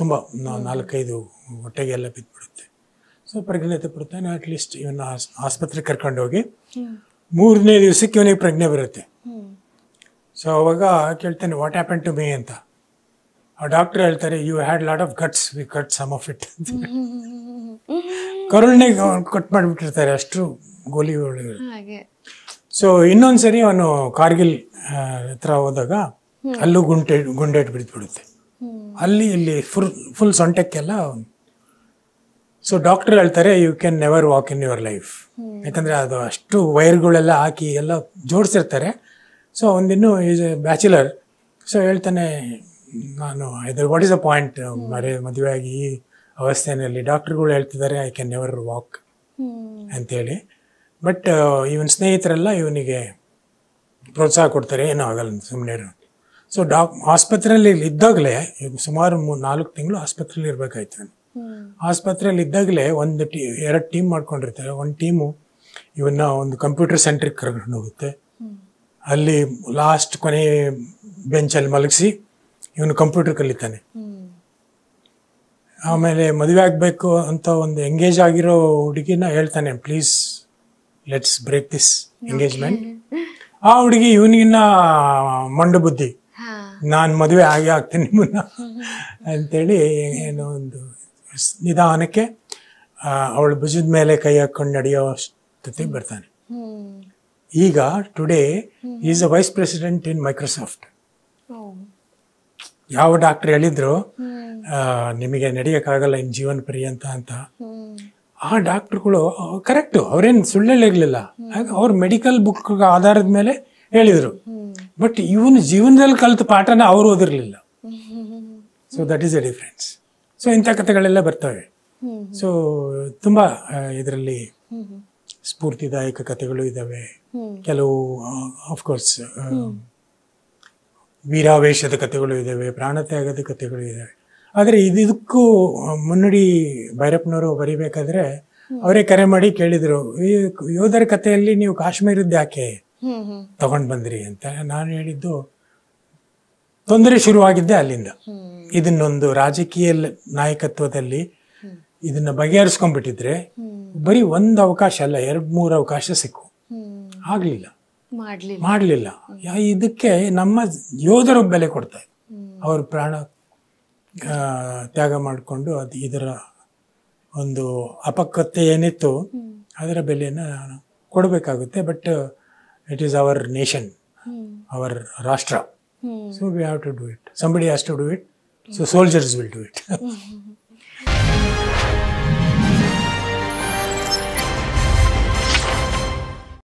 ತುಂಬ ನಾಲ್ಕೈದು ಹೊಟ್ಟೆಗೆ ಎಲ್ಲ ಬಿದ್ದುಬಿಡುತ್ತೆ. ಸೊ ಪ್ರಜ್ಞೆ ಬಿಡುತ್ತಾನೆ, ಅಟ್ಲೀಸ್ಟ್ ಇವನ್ನ ಆಸ್ಪತ್ರೆಗೆ ಕರ್ಕೊಂಡೋಗಿ ಮೂರನೇ ದಿವಸಕ್ಕೆ ಇವನಿಗೆ ಪ್ರಜ್ಞೆ ಬರುತ್ತೆ. ಸೊ ಅವಾಗ ಕೇಳ್ತಾನೆ ವಾಟ್ ಹ್ಯಾಪನ್ ಟು ಮೀ ಅಂತ. ಆ ಡಾಕ್ಟರ್ ಹೇಳ್ತಾರೆ you had lot of cuts, we cut some of it ಅಂತ. ಕರುಳನ್ನೇ ಕಟ್ ಮಾಡಿಬಿಟ್ಟಿರ್ತಾರೆ, ಅಷ್ಟು ಗೋಲಿ ಒಳಗೆ. ಸೊ ಇನ್ನೊಂದ್ಸರಿ ಅವನು ಕಾರ್ಗಿಲ್ ಹತ್ರ ಹೋದಾಗ ಅಲ್ಲೂ ಗುಂಡೇಟ್ ಬಿಡ್ಬಿಡುತ್ತೆ, ಅಲ್ಲಿ ಇಲ್ಲಿ ಫುಲ್ ಸೊಂಟಕ್ಕೆಲ್ಲ. ಸೊ ಡಾಕ್ಟರ್ ಹೇಳ್ತಾರೆ you can never walk in your life, ಯಾಕಂದರೆ ಅದು ಅಷ್ಟು ವೈರ್ಗಳೆಲ್ಲ ಹಾಕಿ ಎಲ್ಲ ಜೋಡಿಸಿರ್ತಾರೆ. ಸೊ ಒಂದಿನ್ನು ಈಸ್ ಎ ಬ್ಯಾಚುಲರ್. ಸೊ ಹೇಳ್ತಾನೆ ನಾನು ವಾಟ್ ಈಸ್ ಅ ಪಾಯಿಂಟ್, ಮರೆ ಮದುವೆ ಆಗಿ ಈ ಅವಸ್ಥೆಯಲ್ಲಿ ಡಾಕ್ಟರ್ಗಳು ಹೇಳ್ತಿದ್ದಾರೆ ಐ ಕ್ಯಾನ್ ನೆವರ್ ವಾಕ್ ಅಂಥೇಳಿ. ಬಟ್ ಇವನ್ ಸ್ನೇಹಿತರೆಲ್ಲ ಇವನಿಗೆ ಪ್ರೋತ್ಸಾಹ ಕೊಡ್ತಾರೆ, ಏನೂ ಆಗಲ್ಲ ಸುಮ್ಮನೆ. ಸೊ ಆಸ್ಪತ್ರೆಯಲ್ಲಿ ಇದ್ದಾಗಲೇ ಸುಮಾರು 4 ತಿಂಗಳು ಆಸ್ಪತ್ರೆಯಲ್ಲಿ ಇರಬೇಕಾಯ್ತು. ಆಸ್ಪತ್ರೆಯಲ್ಲಿ ಇದ್ದಾಗಲೇ ಒಂದು ಎರಡು ಟೀಮ್ ಮಾಡ್ಕೊಂಡಿರ್ತಾರೆ. ಒಂದು ಟೀಮು ಇವನ್ನ ಒಂದು ಕಂಪ್ಯೂಟರ್ ಸೆಂಟ್ರಿಗೆ ಕರ್ಕೊಂಡು ಹೋಗುತ್ತೆ, ಅಲ್ಲಿ ಲಾಸ್ಟ್ ಕೊನೆ ಬೆಂಚಲ್ಲಿ ಮಲಗಿಸಿ ಇವನು ಕಂಪ್ಯೂಟರ್ ಕಲಿತಾನೆ. ಆಮೇಲೆ ಮದುವೆ ಆಗಬೇಕು ಅಂತ ಒಂದು ಎಂಗೇಜ್ ಆಗಿರೋ ಹುಡುಗಿನ ಹೇಳ್ತಾನೆ please let's break this engagement. ಆ ಹುಡುಗಿ ಇವನಿಗಿನ್ನ ಮಂಡು ಬುದ್ಧಿ, ನಾನು ಮದುವೆ ಆಗೇ ಆಗ್ತೀನಿ ನಿಮ್ಮನ್ನ ಅಂಥೇಳಿ ಏನೋ ಒಂದು ನಿಧಾನಕ್ಕೆ ಅವಳು ಭುಜದ ಮೇಲೆ ಕೈ ಹಾಕೊಂಡು ನಡೆಯೋ ಸ್ಥಿತಿಗೆ ಬರ್ತಾನೆ. ಈಗ today is a vice president in Microsoft. ಯಾವ ಡಾಕ್ಟರ್ ಹೇಳಿದ್ರು ನಿಮಗೆ ನಡೆಯೋಕ್ಕಾಗಲ್ಲ ಇನ್ ಜೀವನ ಪರ್ಯಂತ ಅಂತ, ಆ ಡಾಕ್ಟ್ರುಗಳು ಕರೆಕ್ಟು, ಅವ್ರೇನು ಸುಳ್ಳೇಳಿರಲಿಲ್ಲ. ಅವ್ರ ಮೆಡಿಕಲ್ ಬುಕ್ ಆಧಾರದ ಮೇಲೆ ಹೇಳಿದರು, ಬಟ್ ಇವನು ಜೀವನದಲ್ಲಿ ಕಲಿತ ಪಾಠನ ಅವ್ರು ಓದಿರಲಿಲ್ಲ. So that is a difference. So ಇಂಥ ಕಥೆಗಳೆಲ್ಲ ಬರ್ತವೆ. ಸೊ ತುಂಬ ಇದರಲ್ಲಿ ಸ್ಫೂರ್ತಿದಾಯಕ ಕಥೆಗಳು ಇದ್ದಾವೆ. ಕೆಲವು ಆಫ್ಕೋರ್ಸ್ ವೀರಾವೇಶದ ಕಥೆಗಳು ಇದ್ದಾವೆ, ಪ್ರಾಣತ್ಯಾಗದ ಕಥೆಗಳು ಇದ್ದಾವೆ. ಆದರೆ ಇದಕ್ಕೂ ಮುನ್ನುಡಿ ಭೈರಪ್ಪನವರು ಬರಿಬೇಕಾದ್ರೆ ಅವರೇ ಕರೆ ಮಾಡಿ ಕೇಳಿದರು, ಯೋಧರ ಕಥೆಯಲ್ಲಿ ನೀವು ಕಾಶ್ಮೀರದ್ದು ಯಾಕೆ ತಗೊಂಡು ಬಂದ್ರಿ ಅಂತ. ನಾನು ಹೇಳಿದ್ದು ತೊಂದರೆ ಶುರುವಾಗಿದ್ದೆ ಅಲ್ಲಿಂದ. ಇದನ್ನೊಂದು ರಾಜಕೀಯ ನಾಯಕತ್ವದಲ್ಲಿ ಇದನ್ನ ಬಗೆಹರಿಸ್ಕೊಂಡ್ಬಿಟ್ಟಿದ್ರೆ ಬರೀ ಒಂದು ಅವಕಾಶ ಅಲ್ಲ, 2-3 ಅವಕಾಶ ಸಿಕ್ಕು, ಆಗ್ಲಿಲ್ಲ, ಮಾಡಲಿಲ್ಲ. ಇದಕ್ಕೆ ನಮ್ಮ ಯೋಧರು ಬೆಲೆ ಕೊಡ್ತಾರೆ, ಅವ್ರ ಪ್ರಾಣ ತ್ಯಾಗ ಮಾಡಿಕೊಂಡು ಅದು ಇದರ ಒಂದು ಅಪಕ್ವತೆ ಏನಿತ್ತು ಅದರ ಬೆಲೆಯನ್ನು ಕೊಡಬೇಕಾಗುತ್ತೆ. But it is our nation, our ರಾಷ್ಟ್ರ. So we have to do it, somebody has to do it. So soldiers will do it.